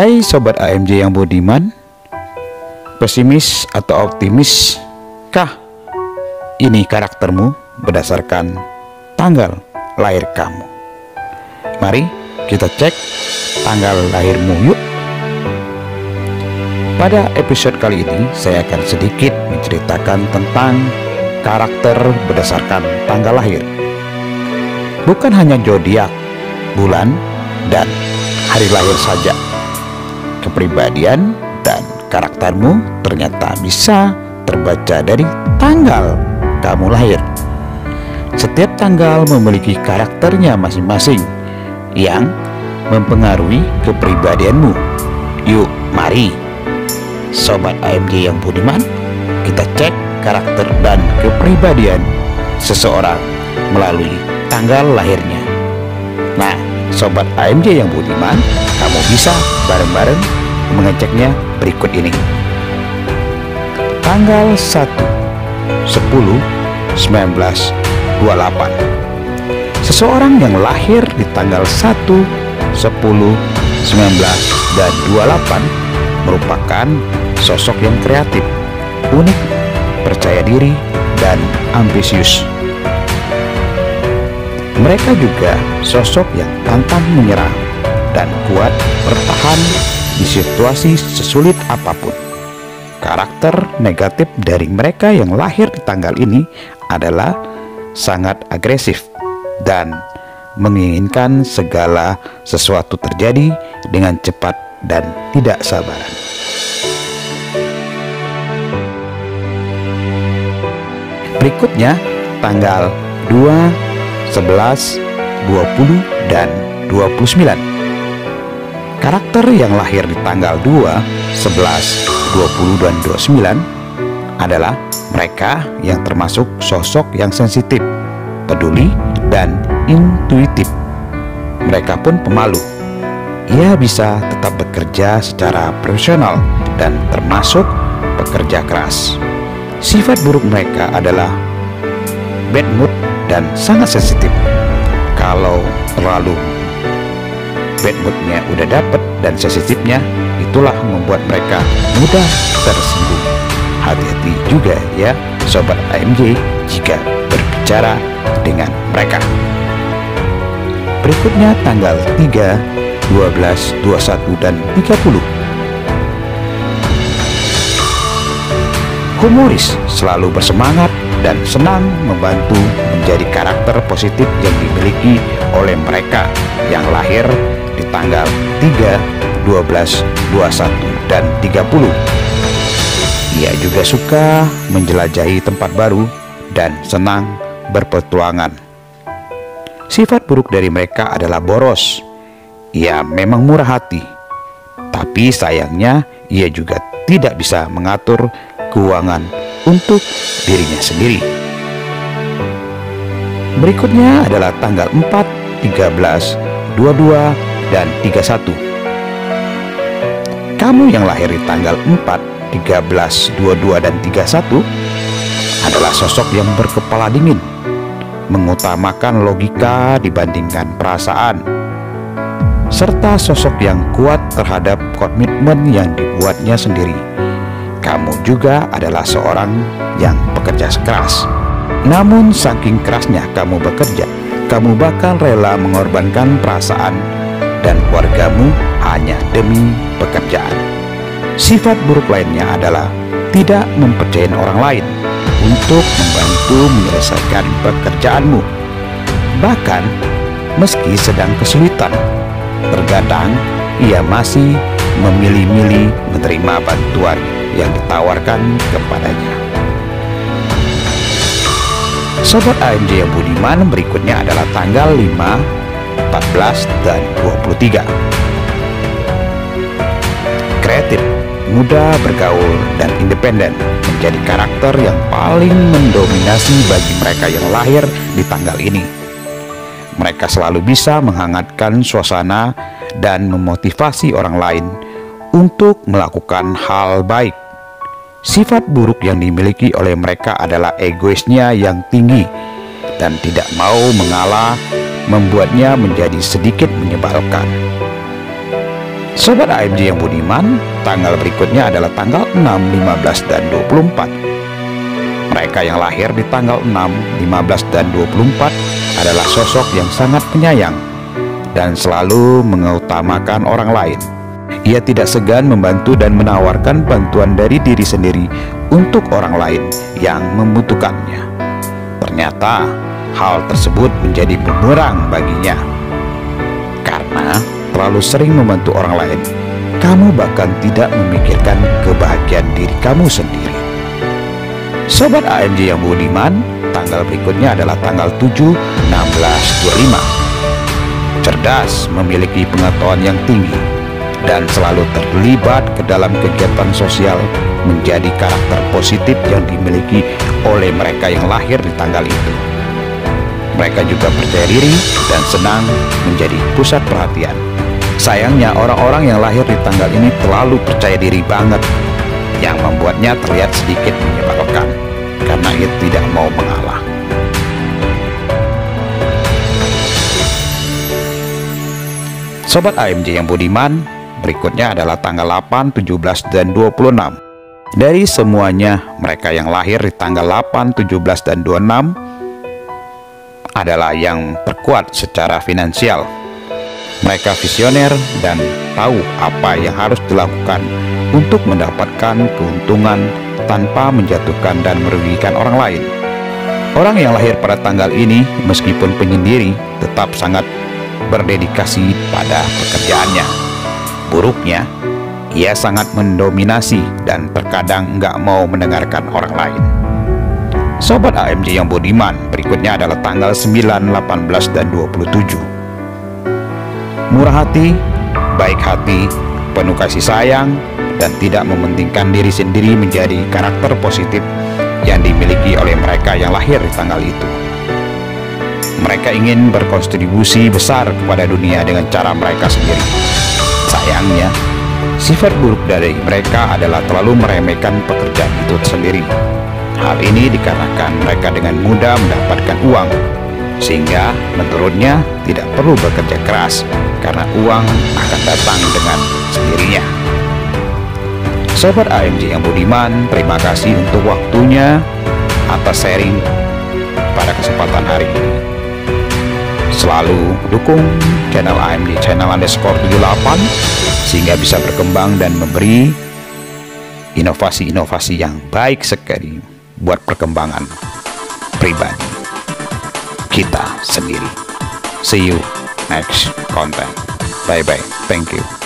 Hai Sobat AMJ yang budiman, pesimis atau optimis kah? Ini karaktermu berdasarkan tanggal lahir kamu. Mari kita cek tanggal lahirmu yuk. Pada episode kali ini saya akan sedikit menceritakan tentang karakter berdasarkan tanggal lahir. Bukan hanya zodiak, bulan, dan hari lahir saja. Kepribadian dan karaktermu ternyata bisa terbaca dari tanggal kamu lahir. Setiap tanggal memiliki karakternya masing-masing yang mempengaruhi kepribadianmu. Yuk, mari Sobat AMJ yang budiman, kita cek karakter dan kepribadian seseorang melalui tanggal lahirnya. Nah, Sobat AMJ yang budiman, kamu bisa bareng-bareng mengeceknya berikut ini. Tanggal 1, 10, 19, 28. Seseorang yang lahir di tanggal 1, 10, 19, dan 28 merupakan sosok yang kreatif, unik, percaya diri, dan ambisius. Mereka juga sosok yang pantang menyerah dan kuat bertahan di situasi sesulit apapun. Karakter negatif dari mereka yang lahir di tanggal ini adalah sangat agresif dan menginginkan segala sesuatu terjadi dengan cepat dan tidak sabaran. Berikutnya, tanggal 2, 11, 20, dan 29. Karakter yang lahir di tanggal 2, 11, 20, dan 29 adalah mereka yang termasuk sosok yang sensitif, peduli, dan intuitif. Mereka pun pemalu. Ia bisa tetap bekerja secara profesional dan termasuk pekerja keras. Sifat buruk mereka adalah bad mood dan sangat sensitif. Kalau terlalu bad moodnya udah dapet dan sensitifnya, itulah membuat mereka mudah tersinggung. Hati-hati juga ya Sobat AMJ jika berbicara dengan mereka. Berikutnya tanggal 3, 12, 21, dan 30. Humoris, selalu bersemangat dan senang membantu menjadi karakter positif yang dimiliki oleh mereka yang lahir di tanggal 3, 12, 21, dan 30. Ia juga suka menjelajahi tempat baru dan senang berpetualangan. Sifat buruk dari mereka adalah boros. Ia memang murah hati, tapi sayangnya ia juga tidak bisa mengatur keuangan untuk dirinya sendiri. Berikutnya adalah tanggal 4, 13, 22, dan 31. Kamu yang lahir di tanggal 4, 13, 22, dan 31 adalah sosok yang berkepala dingin, mengutamakan logika dibandingkan perasaan, serta sosok yang kuat terhadap komitmen yang dibuatnya sendiri. Kamu juga adalah seorang yang pekerja keras. Namun saking kerasnya kamu bekerja, kamu bakal rela mengorbankan perasaan dan keluargamu hanya demi pekerjaan. Sifat buruk lainnya adalah tidak mempercayain orang lain untuk membantu menyelesaikan pekerjaanmu, bahkan meski sedang kesulitan. Terkadang ia masih memilih-milih menerima bantuan yang ditawarkan kepadanya. Sobat AMJ yang budiman, berikutnya adalah tanggal 5, 14, dan 23. Kreatif, mudah bergaul, dan independen menjadi karakter yang paling mendominasi bagi mereka yang lahir di tanggal ini. Mereka selalu bisa menghangatkan suasana dan memotivasi orang lain untuk melakukan hal baik. Sifat buruk yang dimiliki oleh mereka adalah egoisnya yang tinggi dan tidak mau mengalah, membuatnya menjadi sedikit menyebalkan. Sobat AMJ yang budiman, tanggal berikutnya adalah tanggal 6, 15, dan 24. Mereka yang lahir di tanggal 6, 15, dan 24 adalah sosok yang sangat penyayang dan selalu mengutamakan orang lain. Ia tidak segan membantu dan menawarkan bantuan dari diri sendiri untuk orang lain yang membutuhkannya. Ternyata hal tersebut menjadi bumerang baginya. Karena terlalu sering membantu orang lain, kamu bahkan tidak memikirkan kebahagiaan diri kamu sendiri. Sobat AMJ yang budiman, tanggal berikutnya adalah tanggal 7, 16, 25. Cerdas, memiliki pengetahuan yang tinggi, dan selalu terlibat ke dalam kegiatan sosial, menjadi karakter positif yang dimiliki oleh mereka yang lahir di tanggal itu. Mereka juga percaya diri dan senang menjadi pusat perhatian. Sayangnya orang-orang yang lahir di tanggal ini terlalu percaya diri banget, yang membuatnya terlihat sedikit menyebalkan karena ia tidak mau mengalah. Sobat AMJ yang budiman, berikutnya adalah tanggal 8, 17, dan 26. Dari semuanya, mereka yang lahir di tanggal 8, 17, dan 26 adalah yang terkuat secara finansial. Mereka visioner dan tahu apa yang harus dilakukan untuk mendapatkan keuntungan tanpa menjatuhkan dan merugikan orang lain. Orang yang lahir pada tanggal ini, meskipun penyendiri, tetap sangat berdedikasi pada pekerjaannya. Buruknya, ia sangat mendominasi dan terkadang nggak mau mendengarkan orang lain. Sobat AMJ yang budiman, berikutnya adalah tanggal 9, 18, dan 27. Murah hati, baik hati, penuh kasih sayang, dan tidak mementingkan diri sendiri menjadi karakter positif yang dimiliki oleh mereka yang lahir di tanggal itu. Mereka ingin berkontribusi besar kepada dunia dengan cara mereka sendiri. Sayangnya, sifat buruk dari mereka adalah terlalu meremehkan pekerjaan itu sendiri. Hal ini dikarenakan mereka dengan mudah mendapatkan uang, sehingga menurutnya tidak perlu bekerja keras karena uang akan datang dengan sendirinya. Sobat AMJ yang budiman, terima kasih untuk waktunya atas sharing pada kesempatan hari ini. Selalu dukung channel AMJ Channel_78 sehingga bisa berkembang dan memberi inovasi-inovasi yang baik sekali buat perkembangan pribadi kita sendiri. See you next content. Bye bye. Thank you.